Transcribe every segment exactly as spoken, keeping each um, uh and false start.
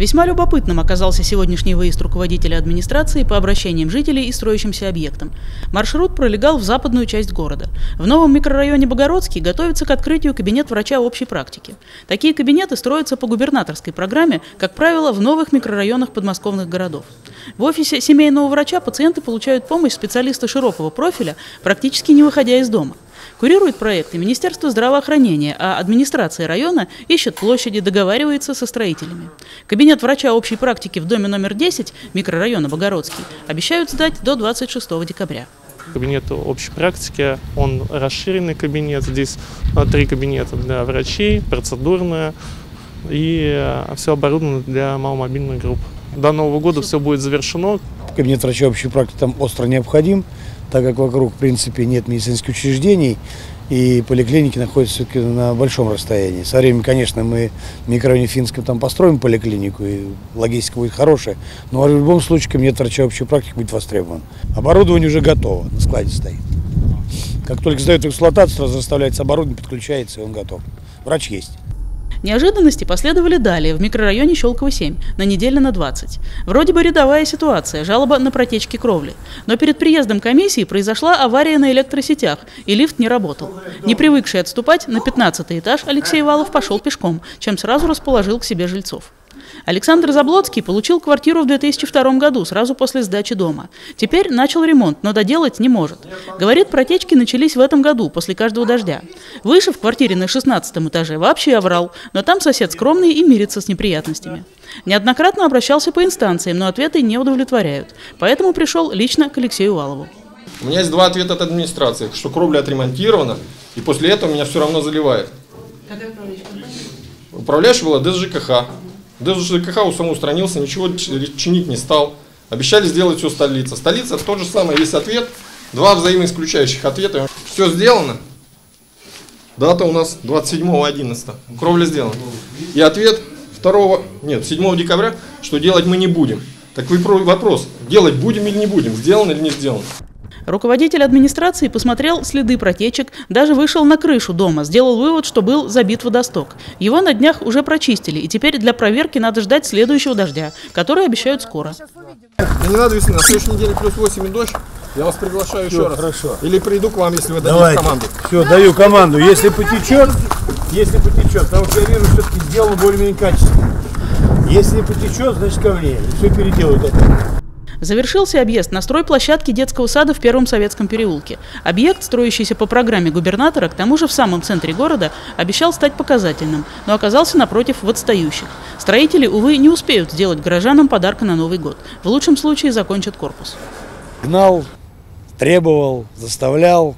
Весьма любопытным оказался сегодняшний выезд руководителя администрации по обращениям жителей и строящимся объектам. Маршрут пролегал в западную часть города. В новом микрорайоне Богородский готовится к открытию кабинет врача общей практики. Такие кабинеты строятся по губернаторской программе, как правило, в новых микрорайонах подмосковных городов. В офисе семейного врача пациенты получают помощь специалиста широкого профиля, практически не выходя из дома. Курирует проекты Министерство здравоохранения, а администрация района ищет площади, договаривается со строителями. Кабинет врача общей практики в доме номер десять микрорайона Богородский обещают сдать до двадцать шестого декабря. Кабинет общей практики, он расширенный кабинет. Здесь три кабинета для врачей, процедурная и все оборудовано для маломобильных групп. До Нового года все будет завершено. Кабинет врача общей практики там остро необходим, так как вокруг, в принципе, нет медицинских учреждений, и поликлиники находятся все-таки на большом расстоянии. Со временем, конечно, мы в микрорайоне Финском там построим поликлинику, и логистика будет хорошая, но в любом случае кабинет врача общей практики будет востребован. Оборудование уже готово, на складе стоит. Как только сдают эксплуатацию, сразу расставляется оборудование, подключается, и он готов. Врач есть. Неожиданности последовали далее, в микрорайоне Щелково семь, на неделю на двадцать. Вроде бы рядовая ситуация, жалоба на протечки кровли. Но перед приездом комиссии произошла авария на электросетях, и лифт не работал. Не привыкший отступать, на пятнадцатый этаж Алексей Валов пошел пешком, чем сразу расположил к себе жильцов. Александр Заблоцкий получил квартиру в две тысячи втором году, сразу после сдачи дома. Теперь начал ремонт, но доделать не может. Говорит, протечки начались в этом году, после каждого дождя. Выше в квартире на шестнадцатом этаже вообще оврал, но там сосед скромный и мирится с неприятностями. Неоднократно обращался по инстанциям, но ответы не удовлетворяют. Поэтому пришел лично к Алексею Валову. У меня есть два ответа от администрации, что кровля отремонтирована, и после этого меня все равно заливает. Какая управляющая? Управляющая была ДСЖКХ. ДЖКХ у самого устранился, ничего чинить не стал. Обещали сделать все столица. Столица, то же самое, есть ответ. Два взаимоисключающих ответа. Все сделано. Дата у нас двадцать седьмое одиннадцатое. Кровля сделана. И ответ второго, нет, седьмого декабря, что делать мы не будем. Так вопрос, делать будем или не будем, сделано или не сделано. Руководитель администрации посмотрел следы протечек, даже вышел на крышу дома, сделал вывод, что был забит водосток. Его на днях уже прочистили, и теперь для проверки надо ждать следующего дождя, который обещают скоро. Не надо весны, на следующей неделе плюс восемь и дождь, я вас приглашаю еще раз. Хорошо. Или приду к вам, если вы дадите команду. Все, даю команду, если потечет, если потечет, потому что я вижу, все-таки сделано более-менее качественно. Если потечет, значит ко мне, все переделают это. Завершился объезд на стройплощадке детского сада в Первом Советском переулке. Объект, строящийся по программе губернатора, к тому же в самом центре города, обещал стать показательным, но оказался напротив в отстающих. Строители, увы, не успеют сделать горожанам подарка на Новый год. В лучшем случае закончат корпус. Гнал, требовал, заставлял.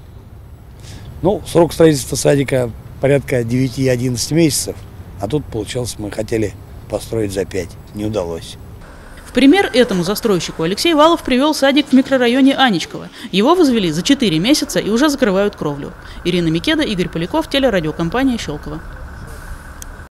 Ну, срок строительства садика порядка девяти-одиннадцати месяцев, а тут, получалось, мы хотели построить за пять. Не удалось. Пример этому застройщику Алексей Валов привел садик в микрорайоне Анечково. Его возвели за четыре месяца и уже закрывают кровлю. Ирина Микеда, Игорь Поляков, телерадиокомпания «Щелково».